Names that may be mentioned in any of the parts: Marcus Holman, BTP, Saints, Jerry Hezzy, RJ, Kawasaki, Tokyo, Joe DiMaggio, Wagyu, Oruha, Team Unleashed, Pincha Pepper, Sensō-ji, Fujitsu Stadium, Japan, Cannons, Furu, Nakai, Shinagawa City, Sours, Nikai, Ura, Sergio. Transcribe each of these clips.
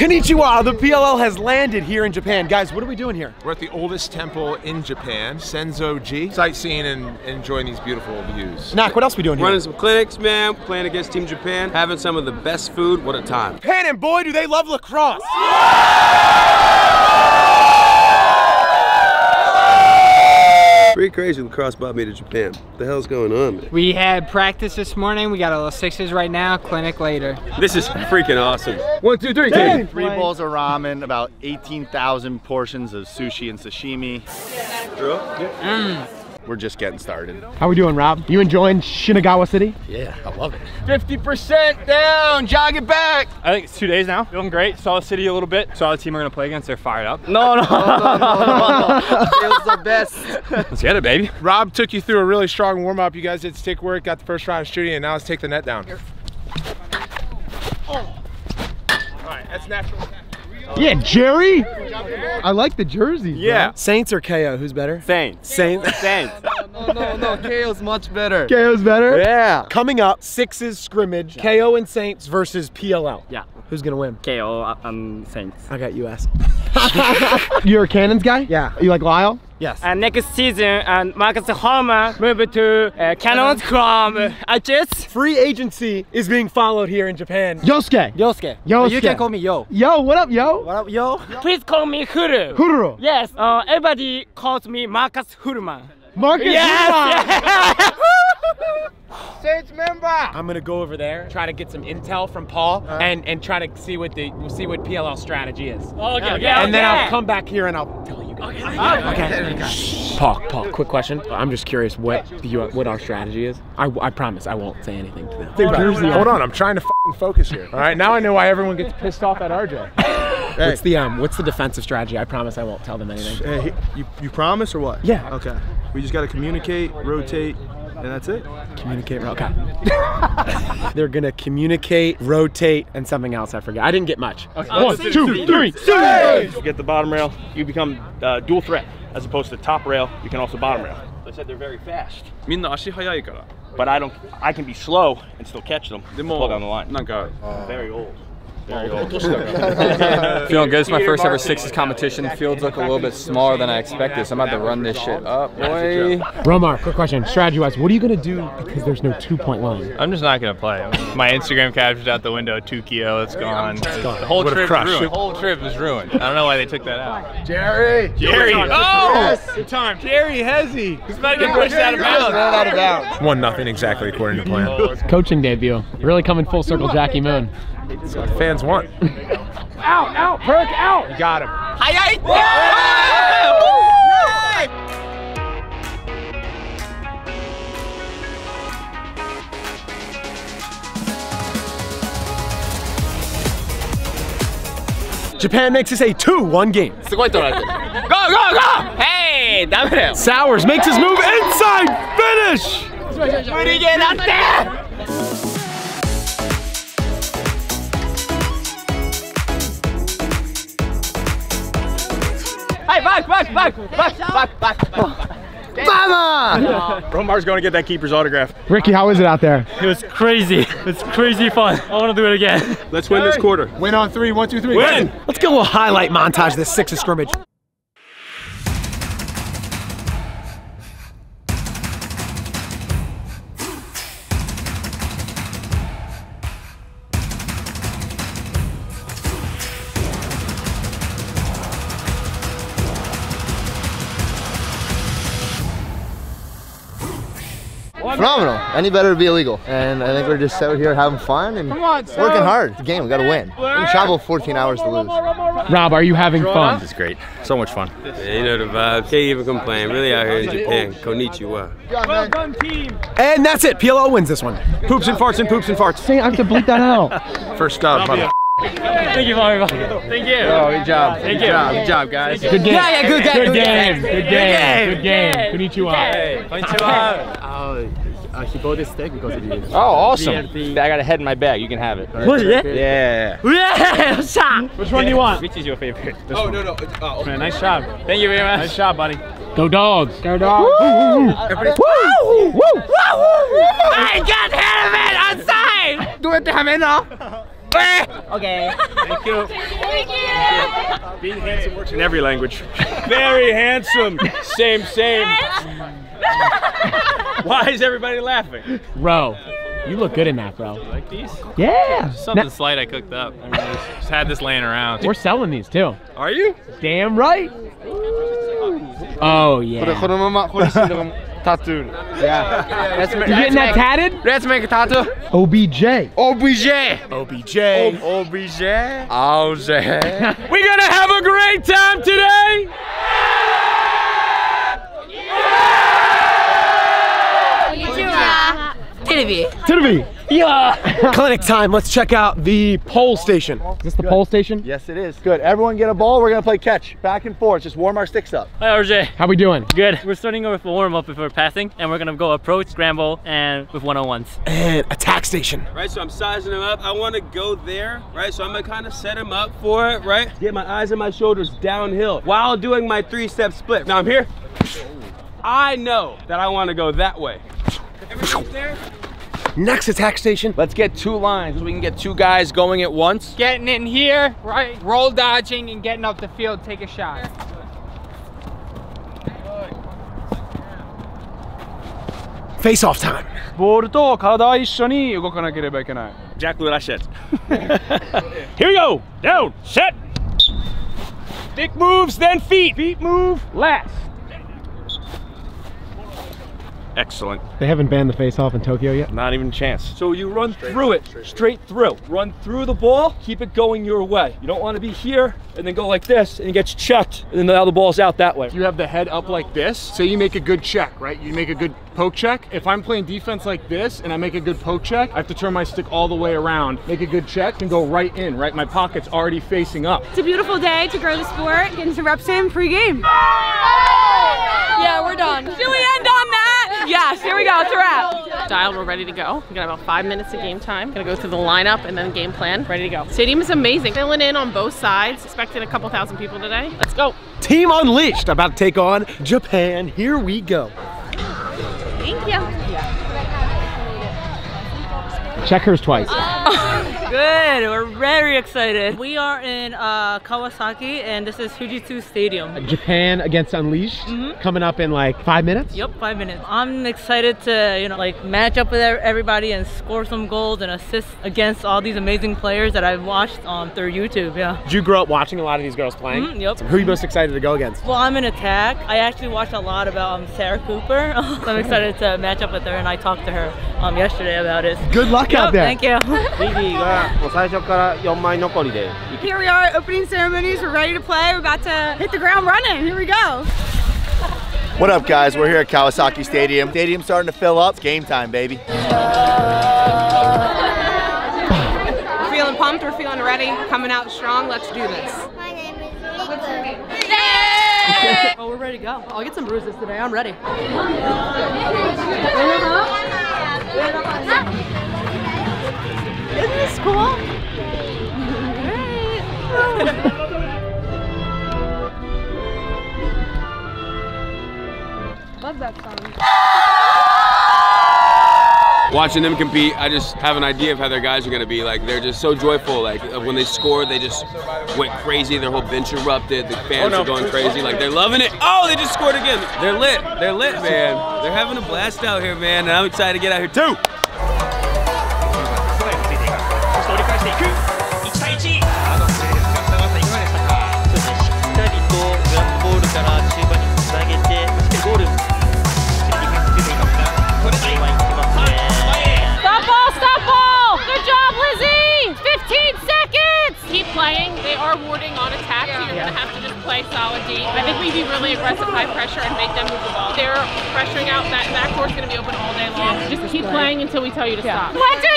Konnichiwa, the PLL has landed here in Japan. Guys, what are we doing here? We're at the oldest temple in Japan, Sensō-ji. Sightseeing and enjoying these beautiful views. Nak, what else are we doing here? Running some clinics, man. Playing against Team Japan. Having some of the best food. What a time. Japan, and boy, do they love lacrosse. Pretty crazy lacrosse brought me to Japan. What the hell's going on, man? We had practice this morning. We got a little sixes right now, clinic later. This is freaking awesome. 1, 2, 3, take it. 3 bowls of ramen, about 18,000 portions of sushi and sashimi. We're just getting started. How we doing, Rob? You enjoying Shinagawa City? Yeah, I love it. 50% down, jog it back. I think it's 2 days now. Feeling great, saw the city a little bit. Saw the team we're gonna play against, they're fired up. No. It was the best. Let's get it, baby. Rob took you through a really strong warm up. You guys did stick work, got the first round of shooting, and now let's take the net down. Oh. All right, that's natural. Yeah, Jerry! I like the jerseys. Yeah. Bro. Saints or KO? Who's better? Saints. Saints. Saints. No, KO's much better. KO's better? Yeah. Coming up, sixes scrimmage, KO and Saints versus PLL. Yeah. Who's gonna win? KO, Saints. I got US. You're a Cannons guy? Yeah. You like Lyle? Yes. And next season, Marcus Holman moved to Cannons from Aegis. Free agency is being followed here in Japan. Yosuke. You can call me Yo. Yo, what up, Yo? What up, Yo? Please call me Furu. Furu? Yes. Everybody calls me Marcus Holman. Marcus Holman! Yes. Saints member! I'm gonna go over there, try to get some intel from Paul, and try to see what PLL strategy is. Oh, okay, and then I'll come back here and I'll tell you guys. Okay. Paul, quick question. I'm just curious what our strategy is. I promise I won't say anything to them. Hold on, I'm trying to focus here. All right, now I know why everyone gets pissed off at RJ. Hey. What's the defensive strategy? I promise I won't tell them anything. Hey, you promise or what? Yeah. Okay. We just gotta communicate, rotate, and that's it. Communicate, rotate. Okay. They're gonna communicate, rotate, and something else I forget. I didn't get much. Okay. 1, 2, 3, 6! You get the bottom rail, you become dual threat. As opposed to top rail, you can also bottom rail. They said they're very fast. But I can be slow and still catch them. They're more down the line. Very old. Feeling good. It's my first ever sixes competition. The fields look a little bit smaller than I expected, so I'm about to run this shit up, boy. Romar, quick question. Strategy-wise, what are you going to do because there's no two-point line? I'm just not going to play. My Instagram capture's out the window. Tokyo, it's gone. The whole trip is ruined. The whole trip is ruined. I don't know why they took that out. Jerry! Oh! Yes. Good time. Jerry Hezzy. He's about to get pushed out of bounds. 1-0 exactly according to plan. Coaching debut. Really coming full circle, Jackie Moon. It's what fans want. out, Perk, out! You got him. Japan makes this a 2-1 game. Go, go, go! Hey, damn it! Sours makes his move inside. Finish! What do you get out there? Back. Mama! Romar's going to get that keeper's autograph. Ricky, how is it out there? It was crazy. It's crazy fun. I want to do it again. Let's win this quarter. Win on 3. 1, 2, 3. Win! Let's get a little highlight montage of this sixes scrimmage. Phenomenal. Any better would be illegal. And I think we're just out here having fun and working hard. It's a game. We got to win. We travel 14 hours to lose. Rob, are you having fun? This is great. So much fun. You know the vibes. Can't even complain. Really out here in Japan. Konnichiwa. Well done, team. And that's it. PLL wins this one. Poops and farts. I have to bleep that out. First stop, mother. Thank you, Bobby. Thank you. Oh, good job. Good job, guys. Good game. Yeah, good game. Konnichiwa. He bought this steak because of you. Oh, awesome. I got a head in my bag. You can have it. Right. Yeah. Which one do you want? Which is your favorite? This one. Oh, man, nice job. Thank you very much. Nice job, buddy. Go Dogs. Go Dogs. Woo! I got head of it outside. Do it to him now. Okay. Thank you. Being handsome works in every language. Very handsome. Same, same. Why is everybody laughing? Bro, you look good in that, bro. You like these? Yeah. Just something slight I cooked up. I mean, just had this laying around. We're selling these too. Are you? Damn right. Ooh. Oh yeah. Tattooed. Yeah. You're getting that tatted? Let's make a tattoo. OBJ. OBJ. OBJ. OBJ. OBJ. We're gonna have a great time today. Yeah! Yeah! Tirvi. Yeah. Clinic time. Let's check out the pole station. Is this the pole station? Yes, it is. Good. Everyone get a ball. We're going to play catch. Back and forth. Just warm our sticks up. Hi, RJ. How we doing? Good. We're starting with a warm-up if we're passing, and we're going to go approach, scramble, and with one-on-ones. And attack station. Right, so I'm sizing him up. I want to go there, right? So I'm going to kind of set him up for it, right? Get my eyes and my shoulders downhill while doing my three-step split. Now I'm here. I know that I want to go that way. Everything's there. Next attack station. Let's get two lines so we can get two guys going at once. Getting in here, right? Roll dodging and getting up the field, take a shot. Face off time. Exactly what I said. Here we go. Down, set. Dick moves, then feet. Feet move last. Excellent. They haven't banned the face-off in Tokyo yet? Not even a chance. So you run through it, straight through. Run through the ball, keep it going your way. You don't want to be here and then go like this and it gets checked and then now the ball's out that way. You have the head up like this, so you make a good check, right? You make a good poke check. If I'm playing defense like this and I make a good poke check, I have to turn my stick all the way around, make a good check and go right in, right? My pocket's already facing up. It's a beautiful day to grow the sport, getting some reps in pre-game. Yeah, we're done. Should we end on that? Yes, here we go, it's a wrap. Dialed, we're ready to go. We got about 5 minutes of game time. Gonna go through the lineup and then game plan, ready to go. Stadium is amazing, filling in on both sides. Expecting a couple thousand people today. Let's go. Team Unleashed, about to take on Japan. Here we go. Thank you. Check hers twice. Good, we're very excited. We are in Kawasaki and this is Fujitsu Stadium. Japan against Unleashed, coming up in like 5 minutes? Yep, 5 minutes. I'm excited to, you know, like match up with everybody and score some goals and assist against all these amazing players that I've watched through YouTube, yeah. Did you grow up watching a lot of these girls playing? Yep. So who are you most excited to go against? Well, I'm in attack. I actually watched a lot about Sarah Cooper. So I'm excited to match up with her and I talked to her yesterday about it. Good luck out there. Thank you. Here we are, opening ceremonies, we're ready to play, we're about to hit the ground running, here we go. What up guys, we're here at Kawasaki Stadium. Stadium's starting to fill up, it's game time baby. We're feeling pumped, we're feeling ready, coming out strong, let's do this. My name is Ricky. Yay! Well, we're ready to go. I'll get some bruises today, I'm ready. Isn't this cool? All right. Love that song. Watching them compete, I just have an idea of how their guys are going to be. Like, they're just so joyful. Like, when they scored, they just went crazy. Their whole bench erupted. The fans are going crazy. Like, they're loving it. Oh, they just scored again. They're lit. They're lit, man. They're having a blast out here, man. And I'm excited to get out here, too. They are warding on attack, so you're going to have to just play solid deep. I think we'd be really aggressive, high pressure, and make them move the ball. They're pressuring out. That backcourt's going to be open all day long. Just keep playing until we tell you to stop. 1, 2,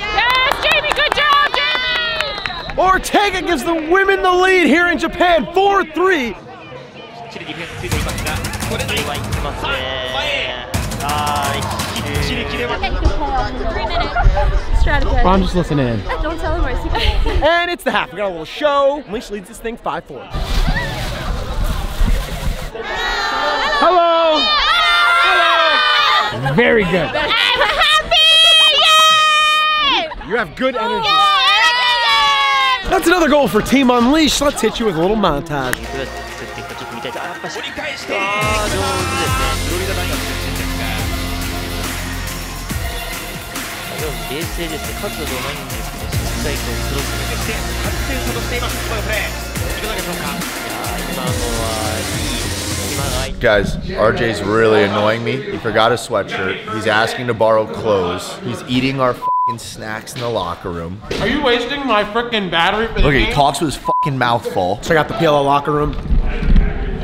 3! Unleash! Yes, Jamie! Good job, Jamie! Ortega gives the women the lead here in Japan, 4-3. Well, I'm just listening in. Don't tell him our secret. And it's the half. We got a little show. Lynch leads this thing 5-4. Hello. Hello. Hello. Very good. I'm happy. Yay! You have good energy. Yay! That's another goal for Team Unleashed. Let's hit you with a little montage. Guys, RJ's really annoying me. He forgot his sweatshirt. He's asking to borrow clothes. He's eating our f***ing snacks in the locker room. Are you wasting my frickin' battery for the game? Look, he talks with his f***ing mouth full. Check out the PLL locker room.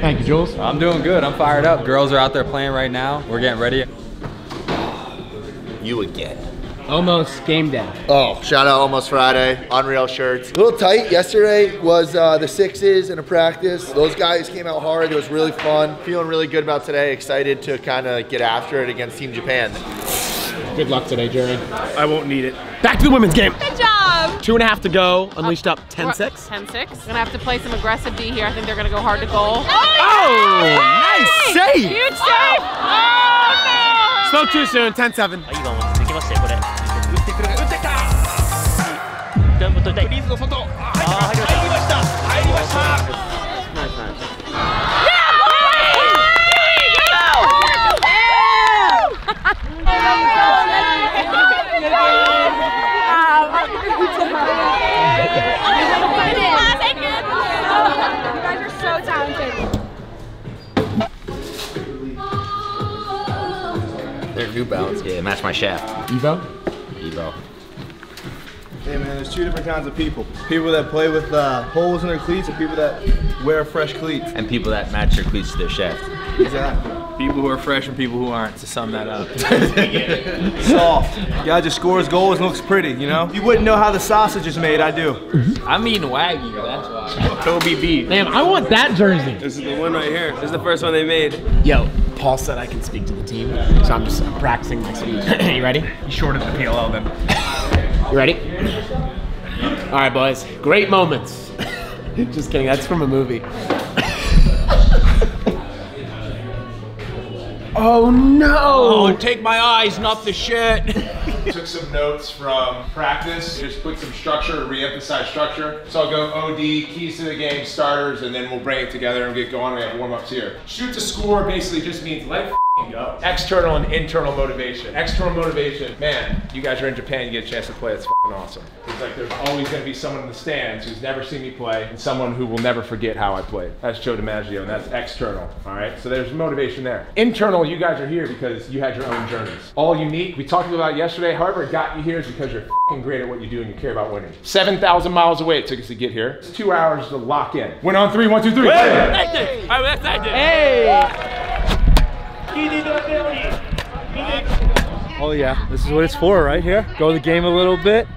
Thank you, Jules. I'm doing good. I'm fired up. Girls are out there playing right now. We're getting ready. You again. Almost game day. Oh, shout out Almost Friday, Unreal shirts. A little tight. Yesterday was the sixes and a practice. Those guys came out hard. It was really fun. Feeling really good about today. Excited to kind of get after it against Team Japan. Good luck today, Jerry. I won't need it. Back to the women's game. Good job. 2.5 to go. Unleashed up 10-6. 10-6. Gonna have to play some aggressive D here. I think they're gonna go hard to goal. Oh, nice save. Huge save. Oh, no. Spoke too soon. 10-7. They're New Balance. Yeah, match my shaft. Evo? Evo. Hey man, there's two different kinds of people. People that play with holes in their cleats and people that wear fresh cleats. And people that match their cleats to their shaft. Exactly. People who are fresh and people who aren't, to sum that up. Soft. Guy just scores goals and looks pretty, you know? You wouldn't know how the sausage is made, I do. I'm eating Wagyu, that's why. Kobe beef. Man, I want that jersey. This is the one right here. This is the first one they made. Yo. Paul said I can speak to the team, so I'm just practicing my speech. You ready? You shorted the PLL then. You ready? All right, boys. Great moments. Just kidding. That's from a movie. Oh no! Oh, take my eyes, not the shit. Took some notes from practice. Just put some structure, re-emphasize structure. So I'll go OD, keys to the game, starters, and then we'll bring it together and get going. We have warm-ups here. Shoot to score basically just means let f***ing go. External and internal motivation. External motivation, man, you guys are in Japan, you get a chance to play. It's f***ing awesome. It's like there's always going to be someone in the stands who's never seen me play and someone who will never forget how I played. That's Joe DiMaggio, and that's external, all right? So there's motivation there. Internal, you guys are here because you had your own journeys. All unique. We talked about yesterday. However, it got you here is because you're f***ing great at what you do and you care about winning. 7,000 miles away it took us to get here. It's 2 hours to lock in. Win on three, 1, 2, 3. Hey! Hey! Oh yeah, this is what it's for right here. Go to the game a little bit.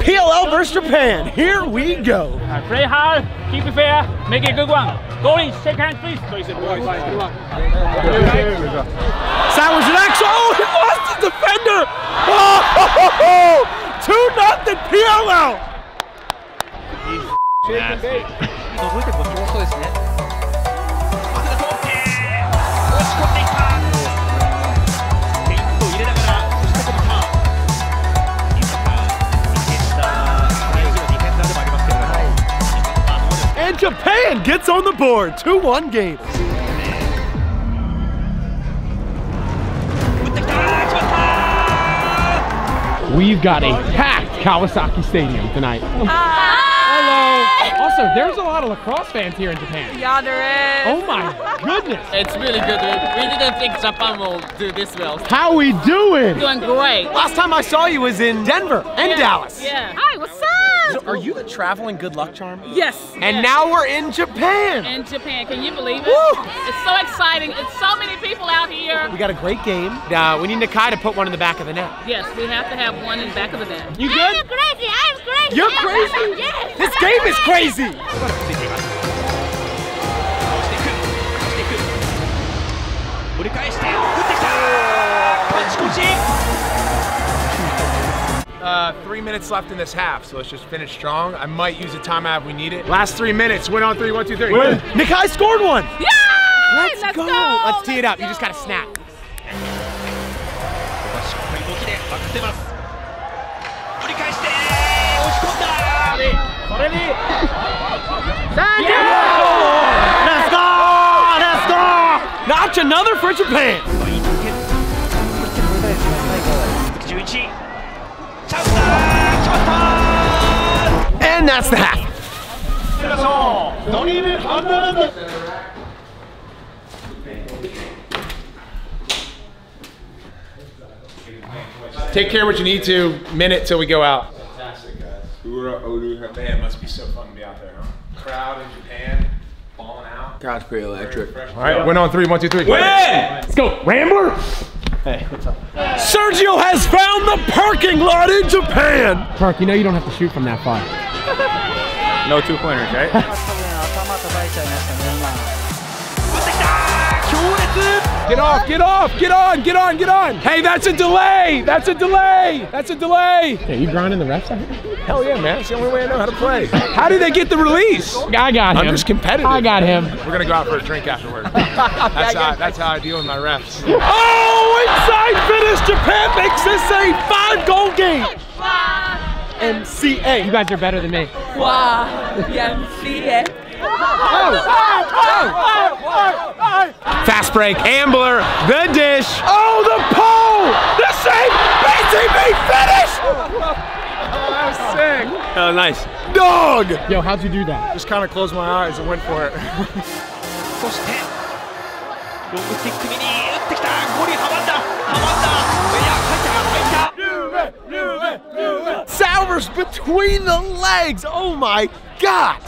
PLL versus Japan, here we go. Play hard, keep it fair, make it a good one. Goalie, shake hands please. Sours an action, oh he lost the defender. Oh, 2-0 PLL. And Japan gets on the board, 2-1 game. We've got a packed Kawasaki Stadium tonight. Also, there's a lot of lacrosse fans here in Japan. Yeah, there is. Oh my goodness. It's really good. We didn't think Japan will do this well. How we doing? Doing great. Last time I saw you was in Denver and Dallas. Yeah. Hi, what's up? So are you the traveling good luck charm? Yes. And now we're in Japan. In Japan, can you believe it? Woo. It's so exciting. It's so many people out here. We got a great game. We need Nakai to put one in the back of the net. Yes, we have to have one in the back of the net. You good? I'm crazy. I'm crazy. You're crazy? Yes. This game is crazy. 3 minutes left in this half, so let's just finish strong. I might use a timeout if we need it. Last 3 minutes, win on three, 1, 2, 3. Win. Nikai scored one! Yeah! Let's go! Let's tee it up, you just gotta snap. かってます。繰り返して押し込んだ。それに。Thank you. Let's go. Let's go. Notch another for Japan. 11. チャンスだ。チャンス。And that's the half. ドリブルアンダーランド。 Take care what you need to. Minute till we go out. Fantastic, guys. Ura, Oruha. Man, must be so fun to be out there, huh? Crowd in Japan, balling out. Crowd's pretty electric. All right, win on three. One, two, three. Win! Let's go, Rambler. Hey, what's up? Sergio has found the parking lot in Japan. Park, you know you don't have to shoot from that far. No two-pointers, right? Get off, get off, get on, get on, get on. Hey, that's a delay, that's a delay, that's a delay. Yeah, you grinding the refs out here? Hell yeah, man, it's the only way I know how to play. How did they get the release? I got him. I'm just competitive. I got him. We're gonna go out for a drink afterwards. That's how I deal with my refs. Oh, inside finish, Japan makes this a 5-goal game. MCA. You guys are better than me. Wow, MCA. Fast break, Ambler, the dish. Oh, the pole! The save! BTP finish! Oh, that was sick. Oh, nice. Dog! Yo, how'd you do that? Just kind of closed my eyes and went for it. Sours between the legs. Oh my God.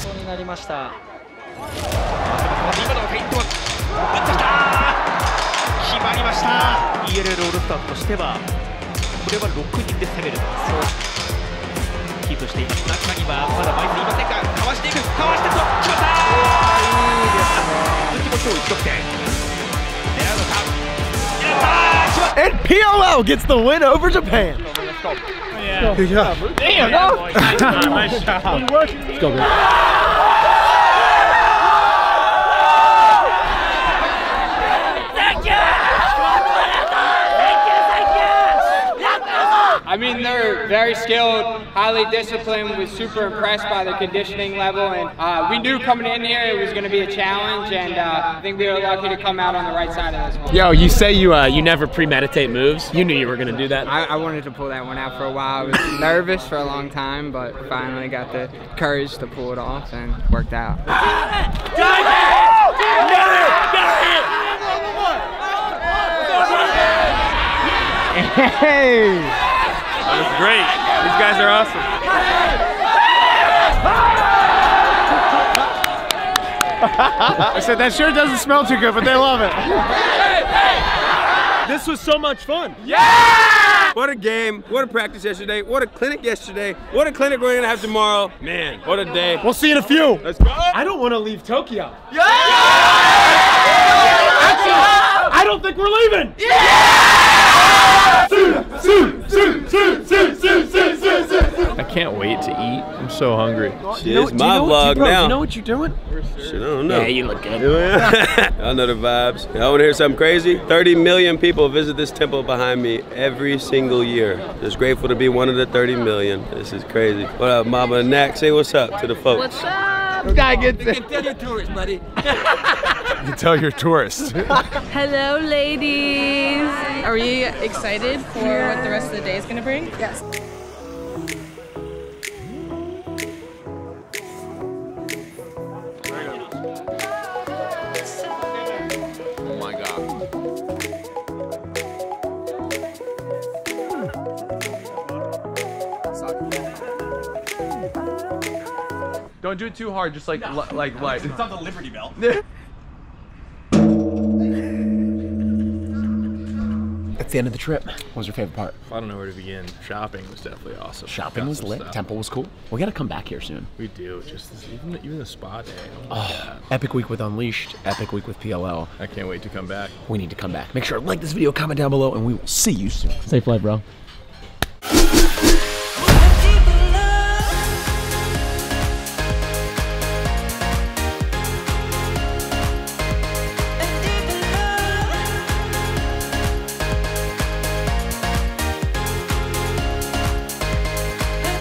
And PLL gets the win over Japan. Yeah. Good job. Damn, no? Nice job. Let's go, man. I mean, they're very skilled, highly disciplined. We were super impressed by their conditioning level, and we knew coming in here it was going to be a challenge, and I think we were lucky to come out on the right side of this one. Yo, you say you you never premeditate moves. You knew you were going to do that. I wanted to pull that one out for a while. I was nervous for a long time, but finally got the courage to pull it off, and worked out. Hey! That was great. These guys are awesome. I said that sure doesn't smell too good, but they love it. This was so much fun. Yeah! What a game. What a practice yesterday. What a clinic yesterday. What a clinic we're gonna have tomorrow. Man, what a day. We'll see you in a few. Let's go. I don't want to leave Tokyo. Yeah! Actually, I don't think we're leaving. Yeah! Soon. I can't wait to eat. I'm so hungry. It's my vlog now. You know what you're doing? Shit, I don't know. Yeah, you look good. I know the vibes. I want to hear something crazy. 30 million people visit this temple behind me every single year. Just grateful to be one of the 30 million. This is crazy. What up, Mama and Nak? Say what's up to the folks. What's up? This guy gets it. You can tell you're a tourist, buddy. You can tell you're a tourist. Hello, ladies. Are you excited for what the rest of the day is going to bring? Yes. Oh my God. Don't do it too hard, just like no, like light. It's not the Liberty Bell. The end of the trip. What was your favorite part? I don't know where to begin. Shopping was definitely awesome. Shopping was lit. Stuff. Temple was cool. We got to come back here soon. We do. Just even the spa day. Oh, epic week with Unleashed. Epic week with PLL. I can't wait to come back. We need to come back. Make sure to like this video, comment down below, and we will see you soon. Safe flight, bro.